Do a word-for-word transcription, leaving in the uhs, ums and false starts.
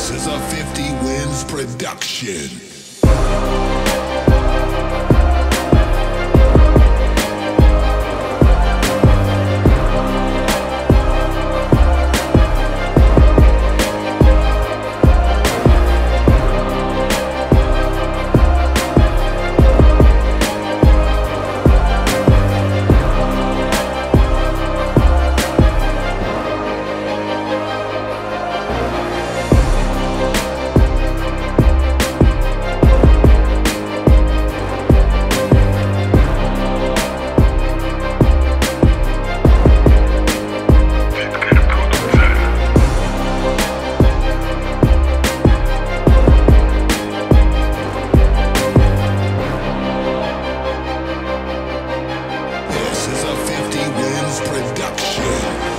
This is a fifty Wins production. Production.